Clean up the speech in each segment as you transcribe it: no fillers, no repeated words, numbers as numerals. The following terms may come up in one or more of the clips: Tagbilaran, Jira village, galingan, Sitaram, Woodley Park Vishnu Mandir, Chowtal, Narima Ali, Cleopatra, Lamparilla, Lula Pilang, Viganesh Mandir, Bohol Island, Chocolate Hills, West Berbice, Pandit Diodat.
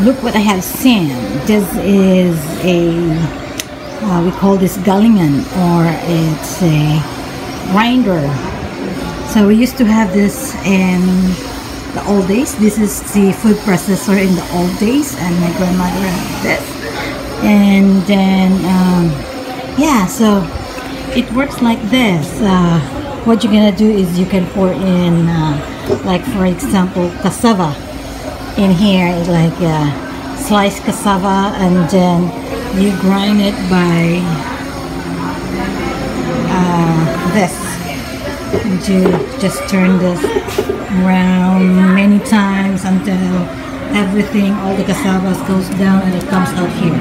look what I have seen. This is we call this galingan, or it's a grinder. So we used to have this in the old days. This is the food processor in the old days, and my grandmother had this. And then yeah, so it works like this. What you're gonna do is you can pour in like, for example, cassava in here, like sliced cassava, and then you grind it by this. You just turn this around many times until everything, all the cassava goes down and it comes out here.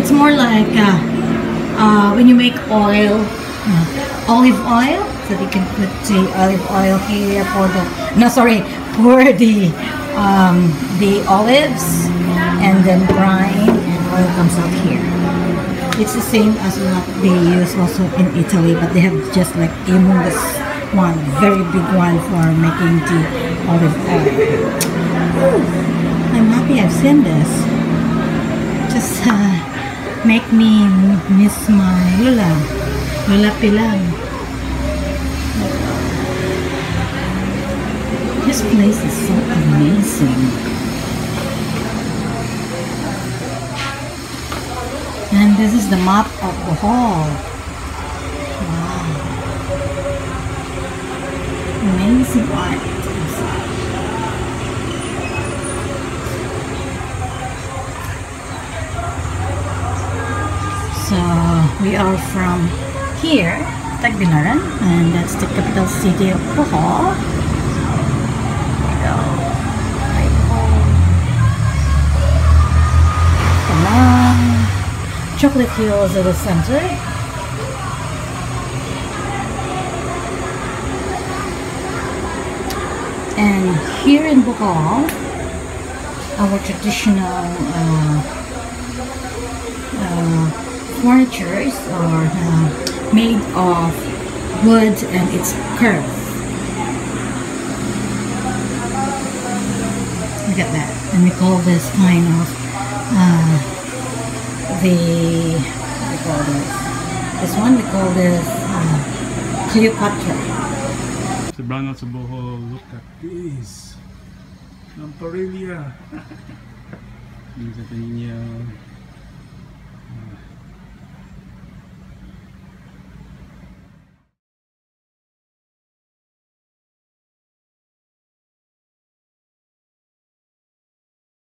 It's more like when you make oil, olive oil, so you can put the olive oil here for the, no, sorry, pour the olives and then brine and oil comes out here. It's the same as what they use also in Italy, but they have just like a humongous one, very big one for making the olive oil. Ooh, I'm happy I've seen this. Just make me miss my Lula Pilang. This place is so amazing. And this is the map of Bohol. Wow. Amazing art inside. So we are from here, Tagbilaran, and that's the capital city of Bohol. Chocolate Hills at the center. And here in Bohol, our traditional furnitures are made of wood and it's curved. Look at that. And we call this kind of what do we call this? This one we call this Cleopatra. The brand of Bohol, look at this. Lamparilla.